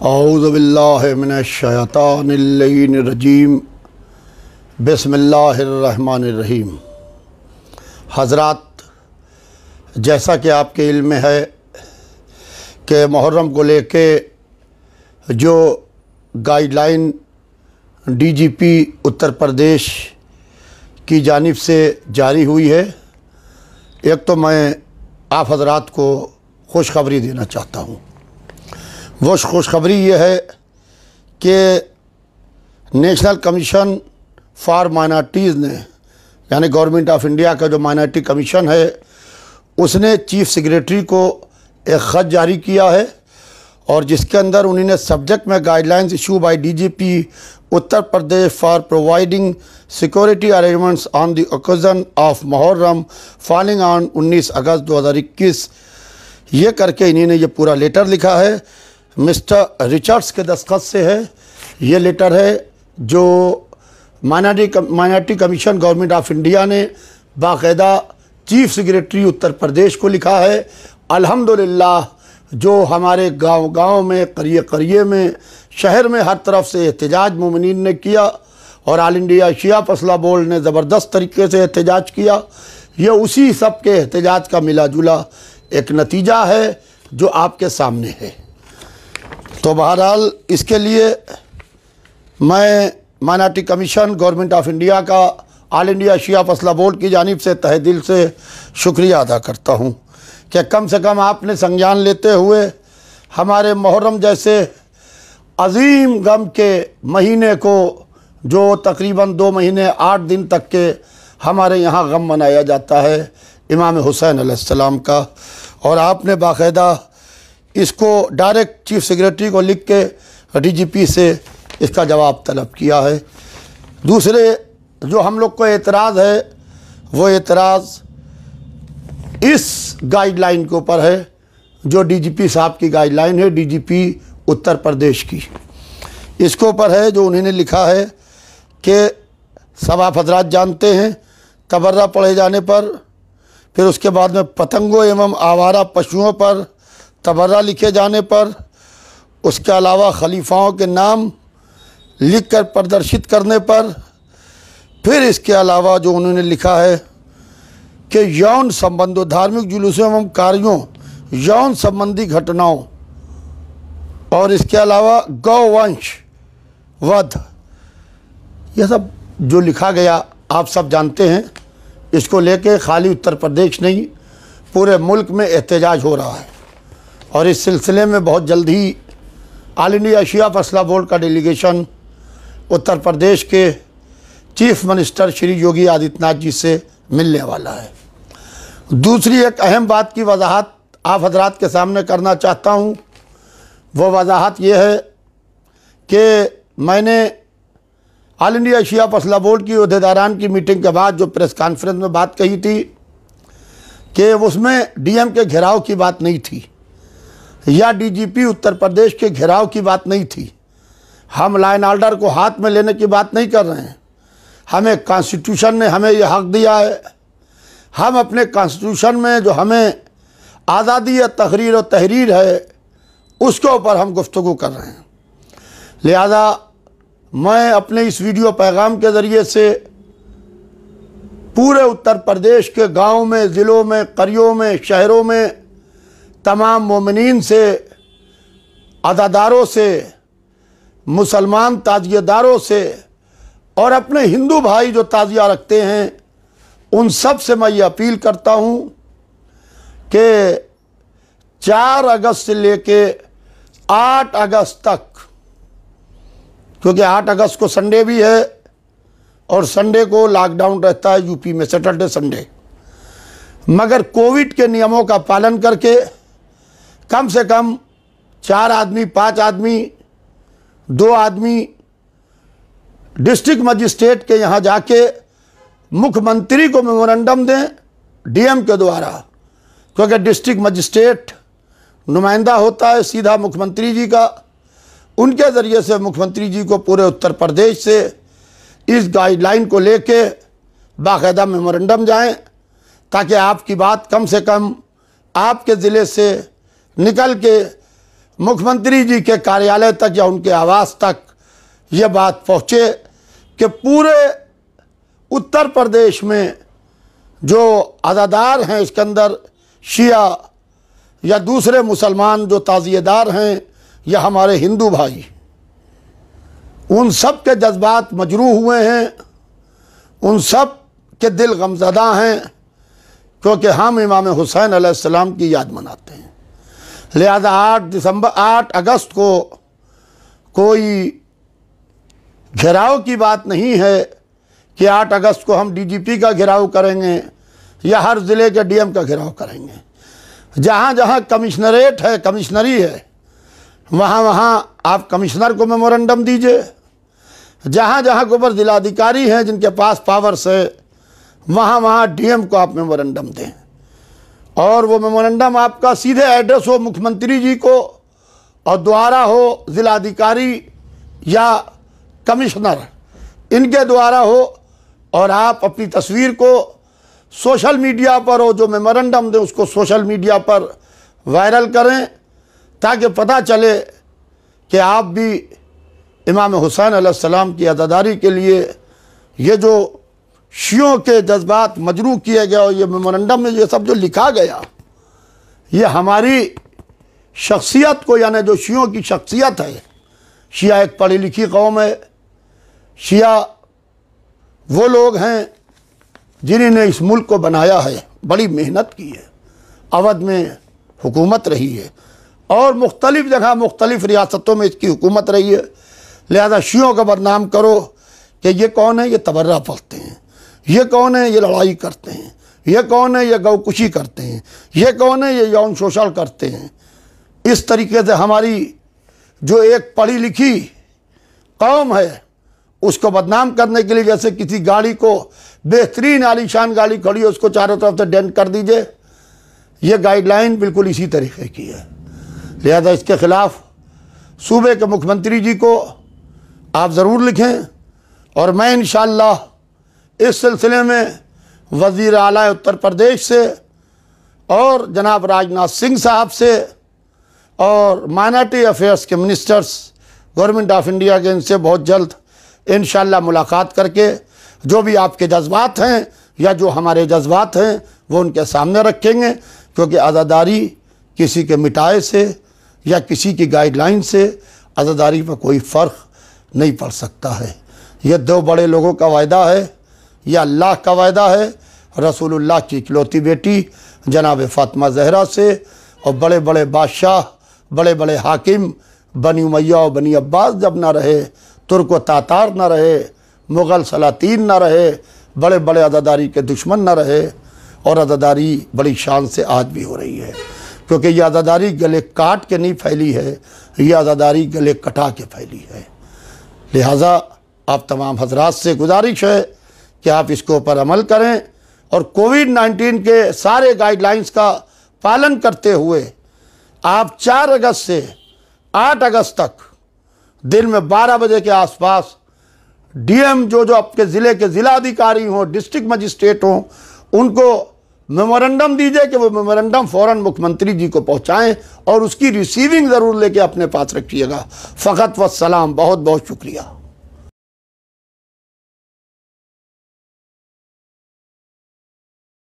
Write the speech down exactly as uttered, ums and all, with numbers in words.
औज़ु बिल्लाहि मिनश शैतानिर रजीम बिस्मिल्लाहिर रहमानिर रहीम। हज़रात, जैसा कि आपके इल्म में है कि मुहर्रम को लेके जो गाइडलाइन डीजीपी उत्तर प्रदेश की जानिब से जारी हुई है, एक तो मैं आप हज़रात को खुशखबरी देना चाहता हूँ। वो खुशखबरी ये है कि नेशनल कमीशन फॉर माइनॉरिटीज़ ने, यानी गवर्नमेंट ऑफ इंडिया का जो माइनॉरिटी कमीशन है, उसने चीफ़ सेक्रेटरी को एक ख़त जारी किया है और जिसके अंदर उन्होंने सब्जेक्ट में guidelines issue by DGP Uttar Pradesh for providing security arrangements on the occasion of Muharram falling on उन्नीस अगस्त दो हज़ार इक्कीस, ये करके इन्होंने ये पूरा लेटर लिखा है। मिस्टर रिचर्ड्स के दस्तखत से है। ये लेटर है जो minority minority commission government of India ने बाकायदा चीफ सेक्रेटरी उत्तर प्रदेश को लिखा है। अल्हम्दुलिल्लाह जो हमारे गांव गांव में, करिए करिए में, शहर में हर तरफ से एहतजाज मुमिनीन ने किया और all India Shia personal law board ने ज़बरदस्त तरीके से एहतजाज किया। ये उसी सब के एहतजाज का मिला जुला एक नतीजा है जो आपके सामने है। तो बहरहाल इसके लिए मैं minority commission government of India का all India Shia personal law board की जानिब से तहे दिल से शुक्रिया अदा करता हूँ कि कम से कम आपने संज्ञान लेते हुए हमारे मुहर्रम जैसे अजीम गम के महीने को, जो तकरीबन दो महीने आठ दिन तक के हमारे यहाँ गम मनाया जाता है इमाम हुसैन अलैहिस्सलाम का, और आपने बाकायदा इसको डायरेक्ट चीफ़ सेक्रेटरी को लिख के डीजीपी से इसका जवाब तलब किया है। दूसरे जो हम लोग को एतराज़ है, वो एतराज़ इस गाइडलाइन के ऊपर है जो डीजीपी साहब की गाइडलाइन है, डीजीपी उत्तर प्रदेश की, इसके ऊपर है जो उन्होंने लिखा है कि सब आप हजरात जानते हैं, तबर्रा पढ़े जाने पर, फिर उसके बाद में पतंगों एवं आवारा पशुओं पर तबर्रा लिखे जाने पर, उसके अलावा खलीफाओं के नाम लिख कर प्रदर्शित करने पर, फिर इसके अलावा जो उन्होंने लिखा है कि यौन संबंधों, धार्मिक जुलूसों एवं कार्यों, यौन संबंधी घटनाओं, और इसके अलावा गौवंश वध, यह सब जो लिखा गया आप सब जानते हैं। इसको लेके खाली उत्तर प्रदेश नहीं, पूरे मुल्क में एहतजाज हो रहा है और इस सिलसिले में बहुत जल्द ही all India Shia personal law board का डेलीगेशन उत्तर प्रदेश के चीफ़ मिनिस्टर श्री योगी आदित्यनाथ जी से मिलने वाला है। दूसरी एक अहम बात की वजाहत आप हजरात के सामने करना चाहता हूँ। वो वजाहत ये है कि मैंने all India Shia personal law board की अहदेदारान की मीटिंग के बाद जो प्रेस कॉन्फ्रेंस में बात कही थी कि उसमें डीएम के घेराव की बात नहीं थी या डीजीपी उत्तर प्रदेश के घेराव की बात नहीं थी। हम लॉ एंड ऑर्डर को हाथ में लेने की बात नहीं कर रहे हैं। हमें कॉन्स्टिट्यूशन ने हमें यह हक़ दिया है, हम अपने कॉन्स्टिट्यूशन में जो हमें आज़ादी तहरीर और तहरीर है उसके ऊपर हम गुफ्तगू कर रहे हैं। लिहाजा मैं अपने इस वीडियो पैगाम के ज़रिए से पूरे उत्तर प्रदेश के गाँव में, ज़िलों में, क़रियों में, शहरों में तमाम मोमिनीन से, अदादारों से, मुसलमान ताजिएदारों से और अपने हिंदू भाई जो ताज़िया रखते हैं उन सब से मैं ये अपील करता हूँ कि चार अगस्त से लेके आठ अगस्त तक, क्योंकि आठ अगस्त को संडे भी है और संडे को लॉकडाउन रहता है यूपी में, सैटरडे संडे, मगर कोविड के नियमों का पालन करके कम से कम चार आदमी, पाँच आदमी, दो आदमी डिस्ट्रिक्ट मजिस्ट्रेट के यहाँ जाके मुख्यमंत्री को मेमोरेंडम दें डीएम के द्वारा, क्योंकि डिस्ट्रिक्ट मजिस्ट्रेट नुमाइंदा होता है सीधा मुख्यमंत्री जी का। उनके ज़रिए से मुख्यमंत्री जी को पूरे उत्तर प्रदेश से इस गाइडलाइन को लेके बाकायदा मेमोरेंडम जाएं, ताकि आपकी बात कम से कम आपके ज़िले से निकल के मुख्यमंत्री जी के कार्यालय तक या उनके आवास तक ये बात पहुँचे कि पूरे उत्तर प्रदेश में जो अज़ादार हैं, इसके अंदर शिया या दूसरे मुसलमान जो ताज़ियेदार हैं या हमारे हिंदू भाई, उन सब के जज्बात मजरूह हुए हैं, उन सब के दिल गमज़दा हैं, क्योंकि हम इमाम हुसैन अलैहिस्सलाम की याद मनाते हैं। लिहाजा आठ दिसंबर आठ अगस्त को कोई घेराव की बात नहीं है कि आठ अगस्त को हम डीजीपी का घेराव करेंगे या हर ज़िले के डीएम का घेराव करेंगे। जहाँ जहाँ कमिश्नरेट है, कमिश्नरी है, वहाँ वहाँ आप कमिश्नर को मेमोरेंडम दीजिए। जहाँ जहाँ के ऊपर जिलाधिकारी हैं जिनके पास पावर्स है, वहाँ वहाँ डीएम को आप मेमोरेंडम दें, और वो मेमोरेंडम आपका सीधे एड्रेस हो मुख्यमंत्री जी को और द्वारा हो जिलाधिकारी या कमिश्नर, इनके द्वारा हो, और आप अपनी तस्वीर को सोशल मीडिया पर हो, जो मेमोरेंडम दें उसको सोशल मीडिया पर वायरल करें, ताकि पता चले कि आप भी इमाम हुसैन अलैहिस्सलाम की अज़ादारी के लिए ये जो शियों के जज्बात मजरूह किए गए और ये मेमोरेंडम में ये सब जो लिखा गया, ये हमारी शख्सियत को, यानी जो शियों की शख्सियत है, शिया एक पढ़ी लिखी कौम है, शिया वो लोग हैं जिन्होंने इस मुल्क को बनाया है, बड़ी मेहनत की है, अवध में हुकूमत रही है और मुख्तलिफ़ जगह मुख्तलिफ़ रियासतों में इसकी हुकूमत रही है। लिहाजा शियों का बदनाम करो कि ये कौन है, ये तबर्रा पढ़ते हैं, ये कौन है, ये लड़ाई करते हैं, ये कौन है, ये गौकुशी करते हैं, ये कौन है, ये यौन शोषण करते हैं। इस तरीके से हमारी जो एक पढ़ी लिखी कौम है उसको बदनाम करने के लिए, जैसे किसी गाड़ी को, बेहतरीन आलीशान गाड़ी खड़ी है, उसको चारों तरफ से डेंट कर दीजिए, ये गाइडलाइन बिल्कुल इसी तरीके की है। लिहाजा इसके ख़िलाफ़ सूबे के मुख्यमंत्री जी को आप ज़रूर लिखें, और मैं इंशाअल्लाह इस सिलसिले में वज़ीर आला उत्तर प्रदेश से और जनाब राजनाथ सिंह साहब से और माइनॉरिटी अफेयर्स के मिनिस्टर्स गवर्नमेंट ऑफ इंडिया के, इनसे बहुत जल्द इंशाअल्लाह मुलाकात करके जो भी आपके जज्बात हैं या जो हमारे जज्बात हैं वो उनके सामने रखेंगे, क्योंकि आज़ादारी किसी के मिटाए से या किसी की गाइडलाइन से आज़ादारी पर कोई फ़र्क नहीं पड़ सकता है। यह दो बड़े लोगों का वायदा है, यह अल्लाह का वायदा है, रसूलुल्लाह की इकलौती बेटी जनाब फ़ातिमा ज़हरा से, और बड़े बड़े बादशाह, बड़े बड़े हाकिम, बनी उमैया और बनी अब्बास जब ना रहे, तुर्क व तातार ना रहे, मुग़ल सलातीन ना रहे, बड़े बड़े आज़ादारी के दुश्मन ना रहे, और आज़ादारी बड़ी शान से आज भी हो रही है, क्योंकि यह आज़ादारी गले काट के नहीं फैली है, यह आज़ादारी गले कटा के फैली है। लिहाजा आप तमाम हजरात से गुजारिश है कि आप इसके ऊपर अमल करें और कोविड नाइन्टीन के सारे गाइडलाइंस का पालन करते हुए आप चार अगस्त से आठ अगस्त तक दिन में बारह बजे के आसपास डीएम, जो जो आपके ज़िले के ज़िलाधिकारी हों, डिस्ट्रिक्ट मजिस्ट्रेट हों, उनको मेमोरेंडम दीजिए कि वो मेमोरेंडम फ़ौरन मुख्यमंत्री जी को पहुँचाएँ, और उसकी रिसीविंग ज़रूर लेके अपने पास रखिएगा। फ़कत वस्सलाम, बहुत बहुत शुक्रिया।